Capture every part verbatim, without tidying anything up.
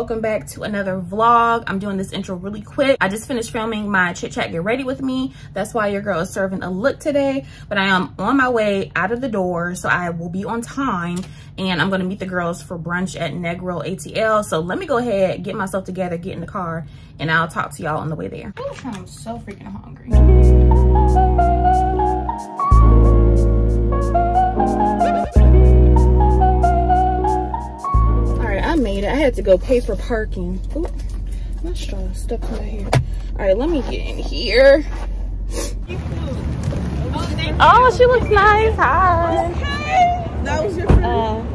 welcome back to another vlog. I'm doing this intro really quick. I just finished filming my Chit Chat Get Ready With Me. That's why your girl is serving a look today, but I am on my way out of the door, so I will be on time, and I'm gonna meet the girls for brunch at Negril A T L. So let me go ahead, get myself together, get in the car, and I'll talk to y'all on the way there. I'm so freaking hungry. I made it. I had to go pay for parking. Ooh, my straw is stuck in my hair. All right, let me get in here. Oh, oh, she looks nice. Hi. Okay. That was your friend. Uh,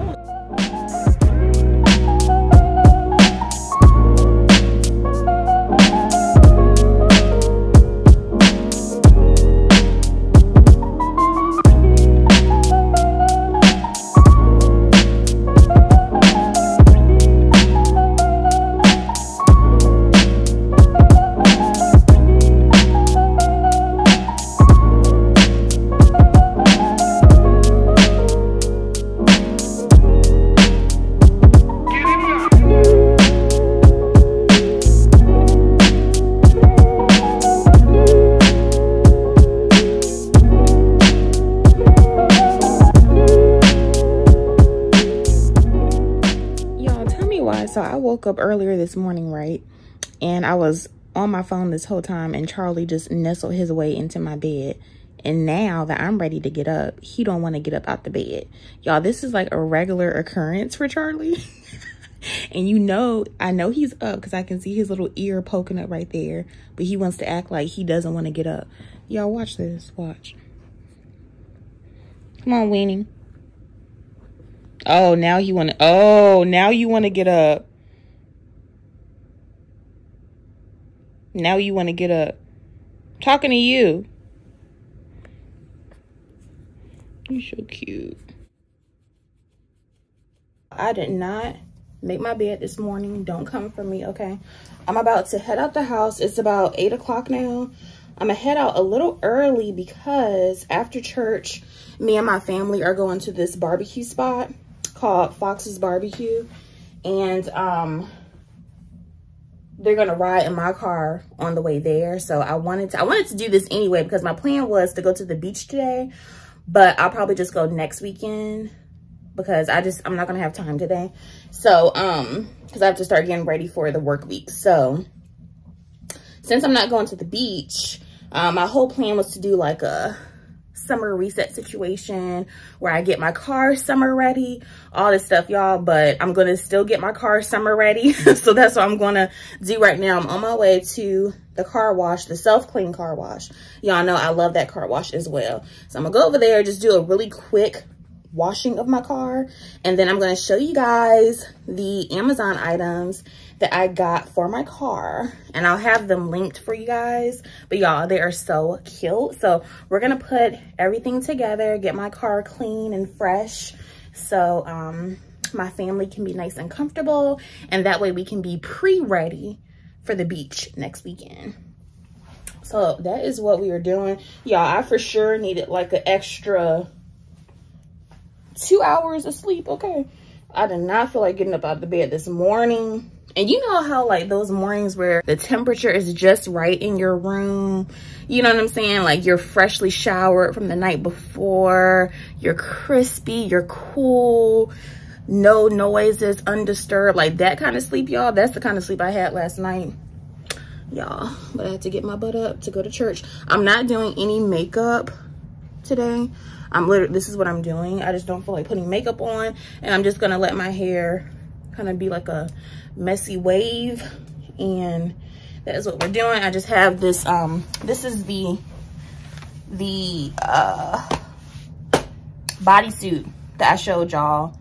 up earlier this morning, right, and I was on my phone this whole time, and Charlie just nestled his way into my bed, and now that I'm ready to get up, he don't want to get up out the bed. Y'all, this is like a regular occurrence for Charlie. And you know, I know he's up because I can see his little ear poking up right there, but he wants to act like he doesn't want to get up. Y'all, watch this. Watch. Come on, weenie. Oh, now you want to oh now you want to get up. Now you want to get up. I'm talking to you. You're so cute. I did not make my bed this morning. Don't come for me, okay? I'm about to head out the house. It's about eight o'clock now. I'm gonna head out a little early because after church, me and my family are going to this barbecue spot called Fox's B B Q. And um they're gonna ride in my car on the way there. So I wanted to, I wanted to do this anyway because my plan was to go to the beach today, but I'll probably just go next weekend because I just, I'm not gonna have time today. So, um, cause I have to start getting ready for the work week. So since I'm not going to the beach, um, my whole plan was to do like a summer reset situation where I get my car summer ready, all this stuff, y'all, but I'm gonna still get my car summer ready. So that's what I'm gonna do right now. I'm on my way to the car wash, the self-clean car wash. Y'all know I love that car wash as well. So I'm gonna go over there, just do a really quick washing of my car, and then I'm gonna show you guys the Amazon items that I got for my car, and I'll have them linked for you guys. But y'all, they are so cute. So we're gonna put everything together, get my car clean and fresh, so um my family can be nice and comfortable, and that way we can be pre-ready for the beach next weekend. So that is what we are doing, y'all. I for sure needed like an extra two hours of sleep, okay? I did not feel like getting up out of the bed this morning. And you know how like those mornings where the temperature is just right in your room, you know what I'm saying? Like you're freshly showered from the night before, you're crispy, you're cool, no noises, undisturbed, like that kind of sleep, y'all. That's the kind of sleep I had last night, y'all. But I had to get my butt up to go to church. I'm not doing any makeup today. I'm literally, this is what I'm doing. I just don't feel like putting makeup on, and I'm just gonna let my hair kind of be like a messy wave, and that is what we're doing. I just have this, um, this is the, the uh, bodysuit that I showed y'all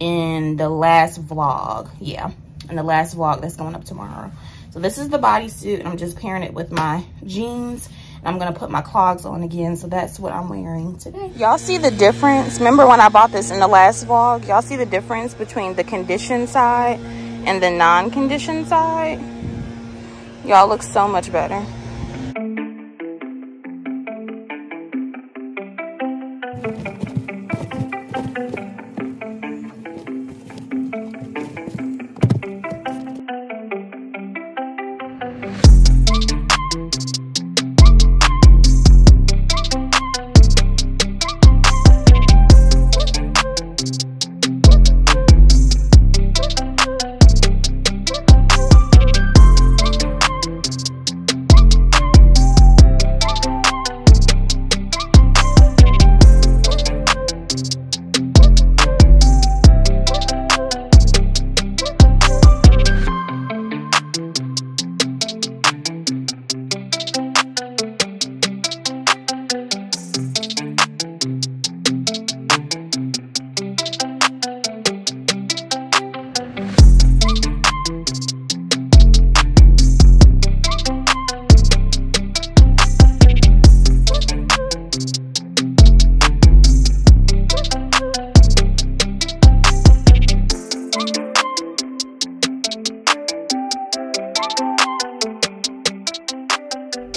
in the last vlog. Yeah, in the last vlog that's going up tomorrow. So this is the bodysuit, and I'm just pairing it with my jeans. I'm gonna put my clogs on again, so that's what I'm wearing today. Y'all see the difference? Remember when I bought this in the last vlog? Y'all see the difference between the conditioned side and the non-conditioned side? Y'all look so much better.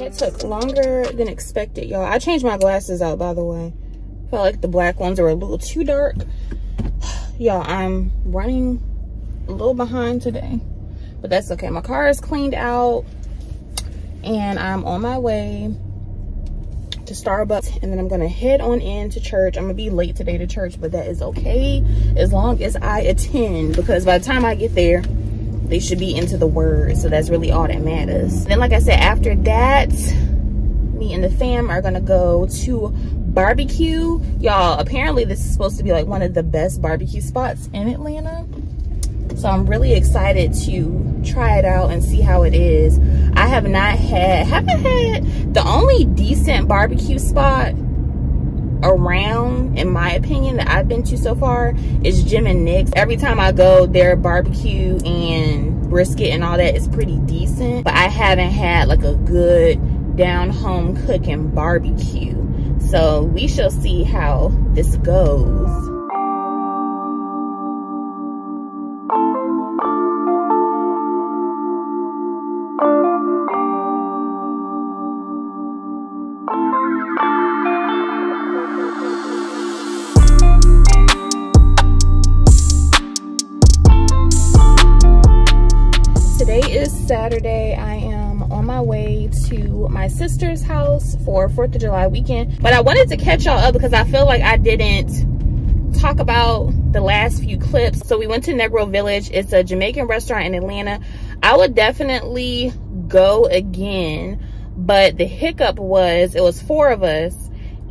It took longer than expected, y'all. I changed my glasses out, by the way. I felt like the black ones are a little too dark. Y'all, I'm running a little behind today, but that's okay. My car is cleaned out and I'm on my way to Starbucks, and then I'm gonna head on in to church. I'm gonna be late today to church, but that is okay as long as I attend, because by the time I get there they should be into the word, so that's really all that matters. And then, like I said, after that me and the fam are gonna go to barbecue. Y'all, apparently this is supposed to be like one of the best barbecue spots in Atlanta, so I'm really excited to try it out and see how it is. I have not had, haven't had, the only decent barbecue spot around, in my opinion, that I've been to so far is Jim and Nick's. Every time I go, their barbecue and brisket and all that is pretty decent, but I haven't had like a good down-home cooking barbecue. So we shall see how this goes. Saturday, I am on my way to my sister's house for fourth of July weekend, but I wanted to catch y'all up because I feel like I didn't talk about the last few clips. So we went to Negril Village. It's a Jamaican restaurant in Atlanta. I would definitely go again, but the hiccup was it was four of us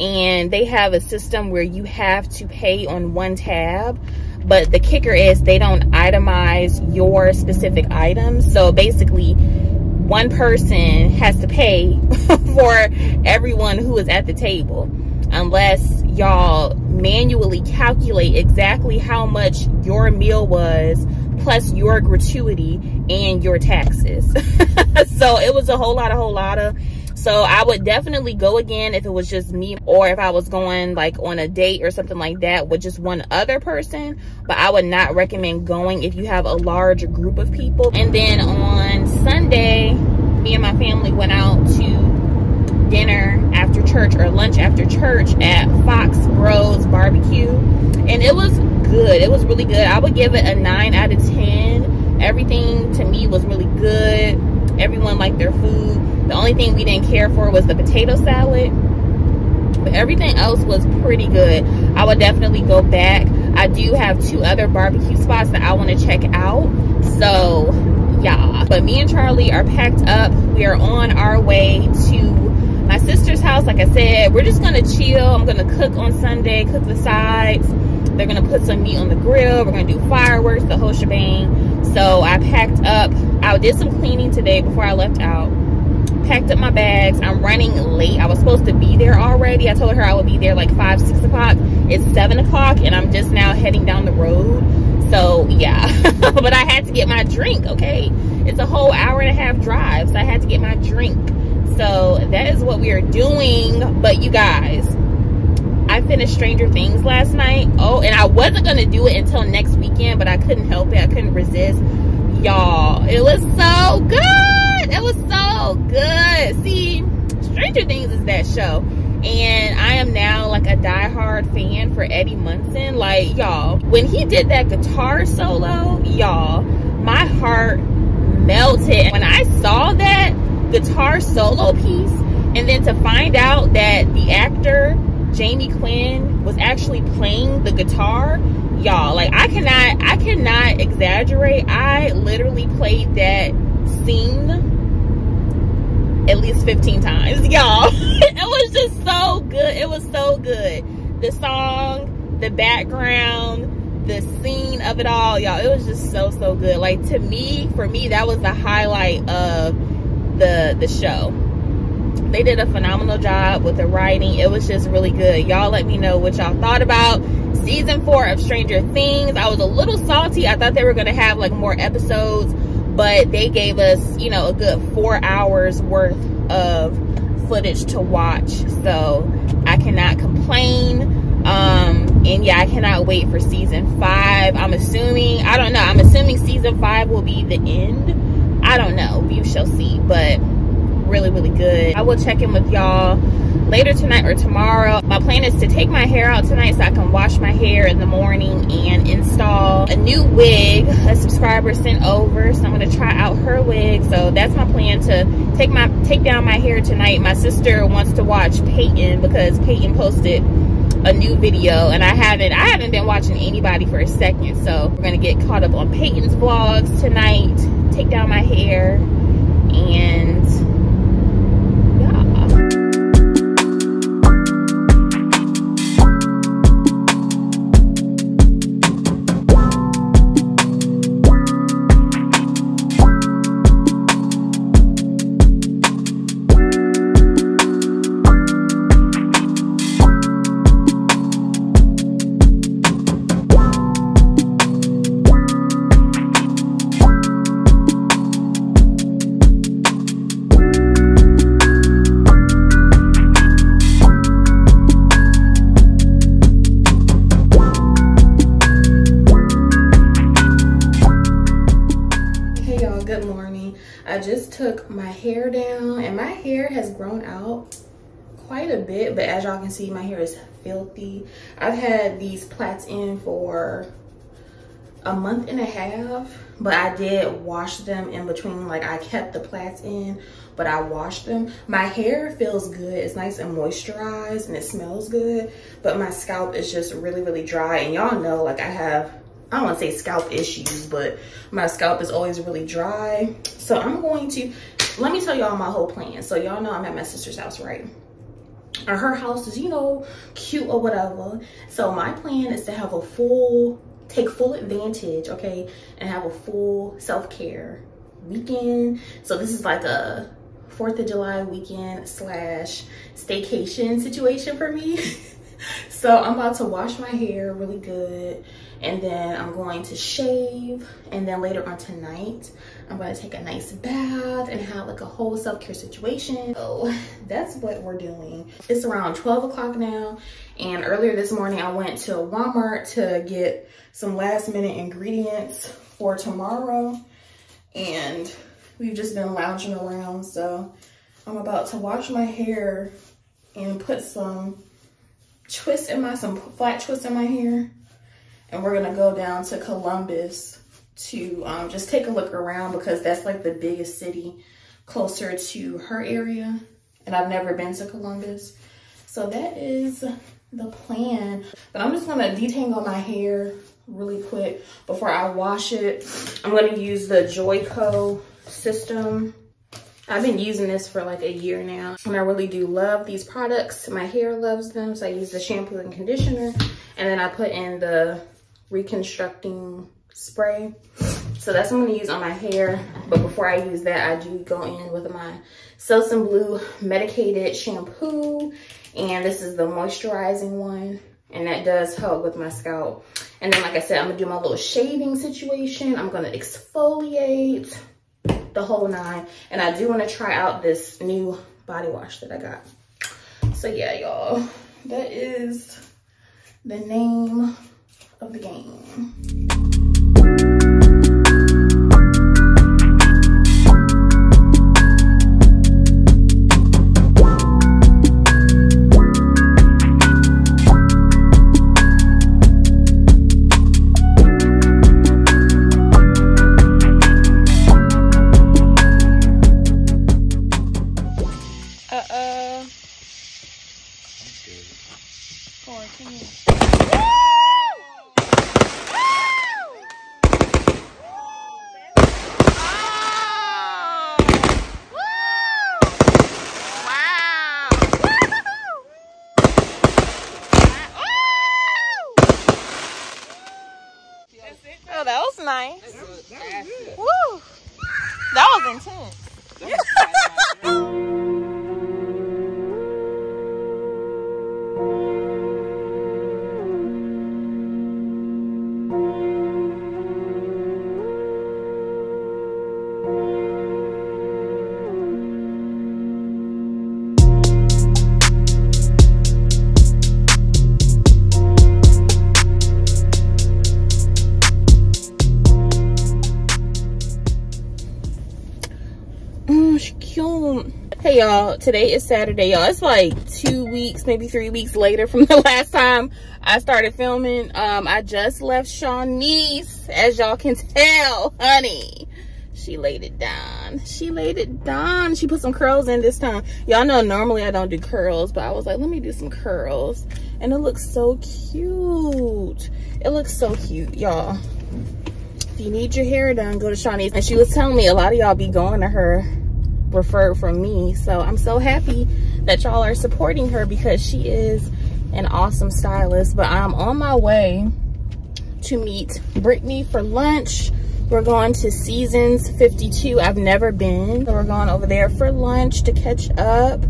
and they have a system where you have to pay on one tab. But the kicker is they don't itemize your specific items. So basically, one person has to pay for everyone who is at the table. Unless y'all manually calculate exactly how much your meal was, plus your gratuity and your taxes. So it was a whole lot, a whole lot of... So I would definitely go again if it was just me, or if I was going like on a date or something like that with just one other person. But I would not recommend going if you have a large group of people. And then on Sunday, me and my family went out to dinner after church, or lunch after church, at Fox Bros B B Q. And it was good. It was really good. I would give it a nine out of ten. Everything to me was really good. Everyone liked their food. The only thing we didn't care for was the potato salad, but everything else was pretty good. I would definitely go back. I do have two other barbecue spots that I want to check out, so yeah. But me and Charlie are packed up. We are on our way to my sister's house. Like I said, we're just gonna chill. I'm gonna cook on Sunday, cook the sides. They're gonna put some meat on the grill. We're gonna do fireworks, the whole shebang. So I packed up. I did some cleaning today before I left out. Packed up my bags. I'm running late. I was supposed to be there already. I told her I would be there like five, six o'clock. It's seven o'clock and I'm just now heading down the road. So yeah, but I had to get my drink, okay? It's a whole hour and a half drive, so I had to get my drink. So that is what we are doing. But you guys, I finished Stranger Things last night. Oh, and I wasn't gonna do it until next weekend, but I couldn't help it. I couldn't resist. Y'all, it was so good. It was so good. See, Stranger Things is that show. And I am now like a diehard fan for Eddie Munson. Like, y'all, when he did that guitar solo, y'all, my heart melted. When I saw that guitar solo piece, and then to find out that the actor Jamie Quinn was actually playing the guitar, y'all, like I cannot I cannot exaggerate. I literally played that scene at least fifteen times, y'all. It was just so good. It was so good. The song, the background, the scene of it all, y'all, it was just so so good. Like, to me, for me, that was the highlight of the the show. They did a phenomenal job with the writing. It was just really good. Y'all let me know what y'all thought about season four of Stranger Things. I was a little salty. I thought they were going to have like more episodes, but they gave us, you know, a good four hours worth of footage to watch. So I cannot complain. Um, and yeah, I cannot wait for season five. I'm assuming, I don't know. I'm assuming season five will be the end. I don't know. You shall see, but really, really good. I will check in with y'all later tonight or tomorrow. My plan is to take my hair out tonight so I can wash my hair in the morning and install a new wig a subscriber sent over. So I'm gonna try out her wig. So that's my plan, to take my take down my hair tonight. My sister wants to watch Peyton because Peyton posted a new video and I haven't I haven't been watching anybody for a second. So we're gonna get caught up on Peyton's vlogs tonight, take down my hair, and hair down, and my hair has grown out quite a bit, but as y'all can see, my hair is filthy. I've had these plaits in for a month and a half, but I did wash them in between. Like, I kept the plaits in, but I washed them. My hair feels good, it's nice and moisturized, and it smells good, but my scalp is just really, really dry. And y'all know, like, I have, I don't want to say scalp issues, but my scalp is always really dry. So I'm going to, let me tell y'all my whole plan. So y'all know I'm at my sister's house, right? Or her house is, you know, cute or whatever. So my plan is to have a full, take full advantage, okay? And have a full self-care weekend. So this is like a fourth of July weekend slash staycation situation for me. So I'm about to wash my hair really good, and then I'm going to shave, and then later on tonight I'm going to take a nice bath and have like a whole self-care situation. So that's what we're doing. It's around twelve o'clock now, and earlier this morning I went to Walmart to get some last minute ingredients for tomorrow, and we've just been lounging around. So I'm about to wash my hair and put some twists in my some flat twists in my hair, and we're gonna go down to Columbus to um, just take a look around, because that's like the biggest city closer to her area, and I've never been to Columbus. So that is the plan, but I'm just gonna detangle my hair really quick before I wash it. I'm gonna use the Joyco system. I've been using this for like a year now, and I really do love these products. My hair loves them. So I use the shampoo and conditioner, and then I put in the reconstructing spray. So that's what I'm gonna use on my hair. But before I use that, I do go in with my Selsun Blue medicated shampoo, and this is the moisturizing one, and that does help with my scalp. And then, like I said, I'm gonna do my little shaving situation. I'm gonna exfoliate, the whole nine, and I do want to try out this new body wash that I got. So yeah, y'all, that is the name of the game. Hey y'all, today is Saturday, y'all. It's like two weeks, maybe three weeks later from the last time I started filming. Um, I just left Shawnee's, as y'all can tell, honey. She laid it down. She laid it down. She put some curls in this time. Y'all know normally I don't do curls, but I was like, let me do some curls. And it looks so cute. It looks so cute, y'all. If you need your hair done, go to Shawnee's. And she was telling me a lot of y'all be going to her, referred from me, so I'm so happy that y'all are supporting her because she is an awesome stylist. But I'm on my way to meet Brittany for lunch. We're going to Seasons fifty-two. I've never been, so we're going over there for lunch to catch up.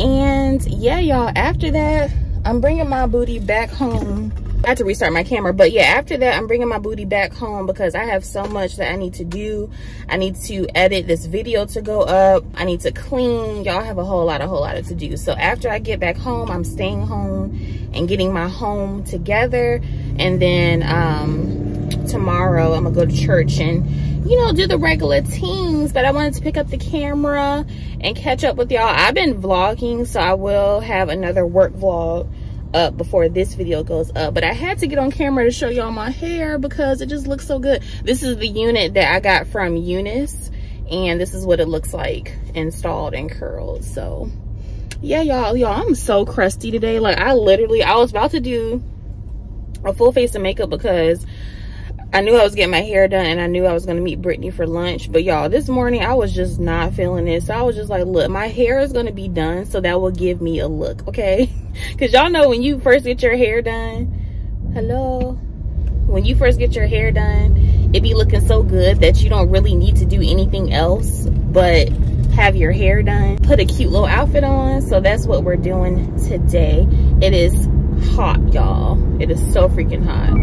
And yeah, y'all, after that I'm bringing my booty back home. I had to restart my camera, but yeah, after that I'm bringing my booty back home because I have so much that I need to do. I need to edit this video to go up. I need to clean. Y'all have a whole lot, a whole lot of to do. So after I get back home, I'm staying home and getting my home together. And then um, tomorrow I'm gonna go to church and, you know, do the regular things. But I wanted to pick up the camera and catch up with y'all. I've been vlogging, so I will have another work vlog up before this video goes up, but I had to get on camera to show y'all my hair because it just looks so good. This is the unit that I got from Eunice, and this is what it looks like installed and curled. So yeah, y'all, y'all, I'm so crusty today. Like, I literally, I was about to do a full face of makeup because I knew I was getting my hair done and I knew I was gonna meet Brittany for lunch. But y'all, this morning I was just not feeling it. So I was just like, look, my hair is gonna be done, so that will give me a look, okay? Cause y'all know when you first get your hair done, hello? When you first get your hair done, it be looking so good that you don't really need to do anything else but have your hair done. Put a cute little outfit on. So that's what we're doing today. It is hot, y'all. It is so freaking hot.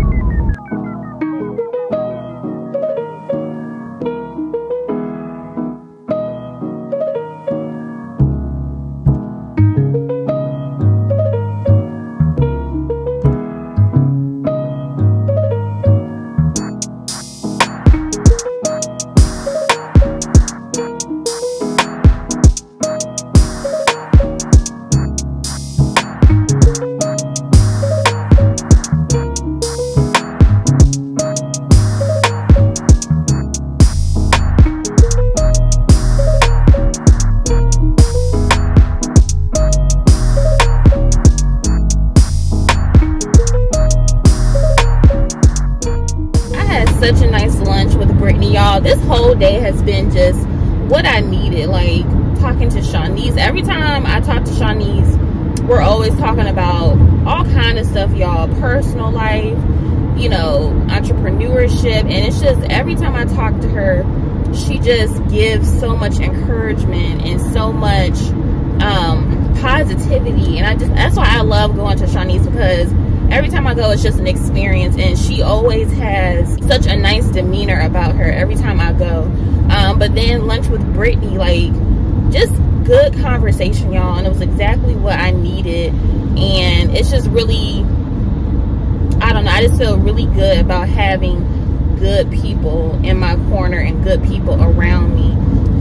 Such a nice lunch with Brittany, y'all. This whole day has been just what I needed, like talking to Shawnee's. Every time I talk to Shawnee's, we're always talking about all kind of stuff, y'all. Personal life, you know, entrepreneurship, and it's just every time I talk to her, she just gives so much encouragement and so much um, positivity. And I just, that's why I love going to Shawnee's, because every time I go, it's just an experience, and she always has such a nice demeanor about her every time I go. Um, but then lunch with Brittany, like, just good conversation, y'all, and it was exactly what I needed. And it's just really, I don't know, I just feel really good about having good people in my corner and good people around me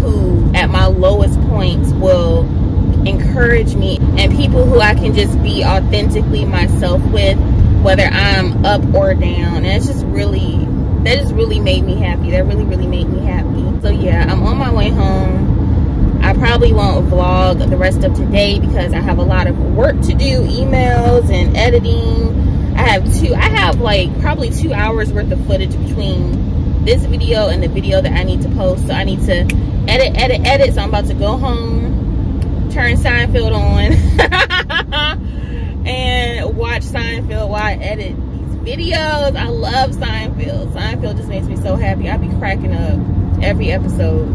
who, at my lowest points, will encourage me, and people who I can just be authentically myself with, whether I'm up or down. And it's just really, that just really made me happy. That really, really made me happy. So yeah, I'm on my way home. I probably won't vlog the rest of today because I have a lot of work to do, emails and editing. I have two, I have like probably two hours worth of footage between this video and the video that I need to post. So I need to edit, edit, edit. So I'm about to go home, turn Seinfeld on and watch Seinfeld while I edit these videos. I love Seinfeld. Seinfeld just makes me so happy. I be cracking up every episode.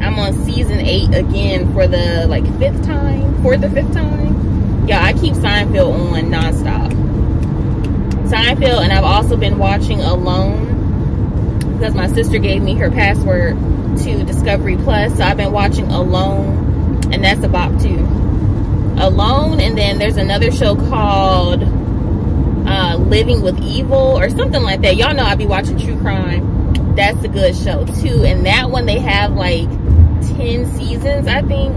I'm on season eight again for the like fifth time, fourth or fifth time. Yeah, I keep Seinfeld on nonstop. Seinfeld, and I've also been watching Alone because my sister gave me her password to Discovery Plus, so I've been watching Alone. And that's a bop too. Alone, and then there's another show called uh, Living with Evil or something like that. Y'all know I be watching true crime. That's a good show too. And that one, they have like ten seasons, I think.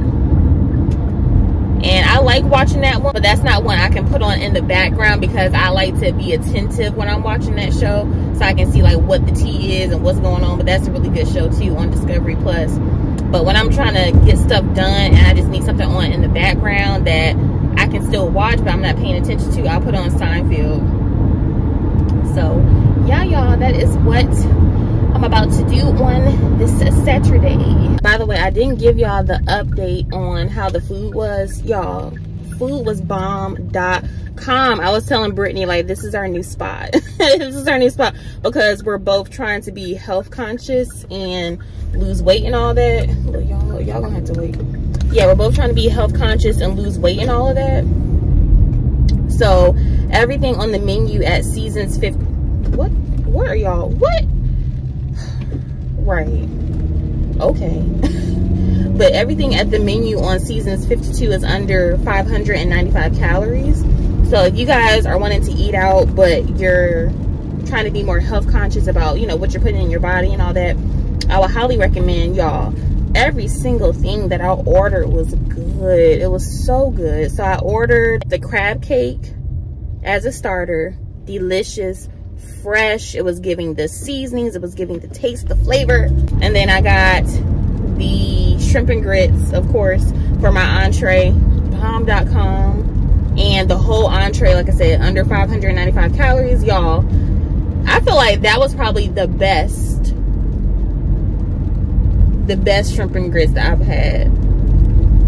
And I like watching that one, but that's not one I can put on in the background because I like to be attentive when I'm watching that show so I can see like what the tea is and what's going on. But that's a really good show too on Discovery Plus. But when I'm trying to get stuff done and I just need something on in the background that I can still watch but I'm not paying attention to, I'll put on Seinfeld. So yeah, y'all, that is what I'm about to do on this Saturday. By the way, I didn't give y'all the update on how the food was. Y'all, food was bomb dot com. I was telling Brittany, like, this is our new spot. This is our new spot because we're both trying to be health conscious and lose weight and all that. Look, y'all, y'all gonna have to wait. Yeah, we're both trying to be health conscious and lose weight and all of that. So everything on the menu at Seasons fifty, what, what are y'all, what? Right, okay. But everything at the menu on Seasons fifty-two is under five hundred ninety-five calories. So if you guys are wanting to eat out but you're trying to be more health conscious about, you know, what you're putting in your body and all that, I would highly recommend, y'all. Every single thing that I ordered was good. It was so good. So I ordered the crab cake as a starter. Delicious, fresh. It was giving the seasonings, it was giving the taste, the flavor. And then I got the shrimp and grits, of course, for my entree, bomb dot com. And the whole entree, like I said, under five hundred ninety-five calories, y'all. I feel like that was probably the best the best shrimp and grits that I've had.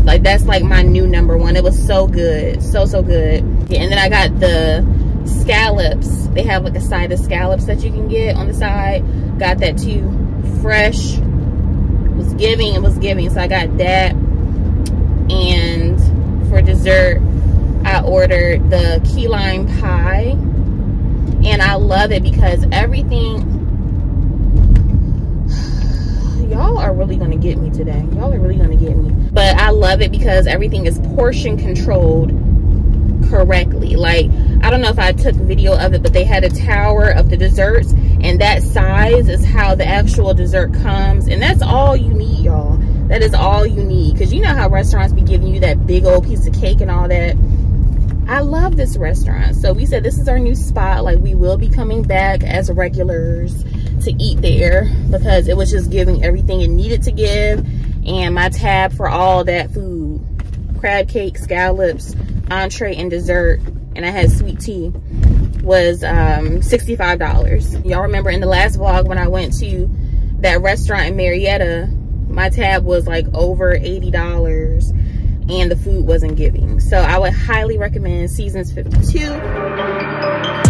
Like, that's like my new number one. It was so good, so so good. Yeah, and then I got the scallops. They have like a side of scallops that you can get on the side. Got that too. Fresh. It was giving. It was giving. So I got that. And for dessert, I ordered the key lime pie. And I love it because everything... Y'all are really going to get me today. Y'all are really going to get me. But I love it because everything is portion controlled correctly. Like, I don't know if I took video of it, but they had a tower of the desserts, and that size is how the actual dessert comes. And that's all you need, y'all. That is all you need. Because you know how restaurants be giving you that big old piece of cake and all that. I love this restaurant. So we said this is our new spot. Like, we will be coming back as regulars to eat there because it was just giving everything it needed to give. And my tab for all that food, crab cake, scallops, entree, and dessert, and I had sweet tea, was um, sixty-five dollars. Y'all remember in the last vlog when I went to that restaurant in Marietta, my tab was like over eighty dollars and the food wasn't giving. So I would highly recommend Seasons fifty-two.